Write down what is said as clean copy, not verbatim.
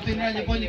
Thank you so much.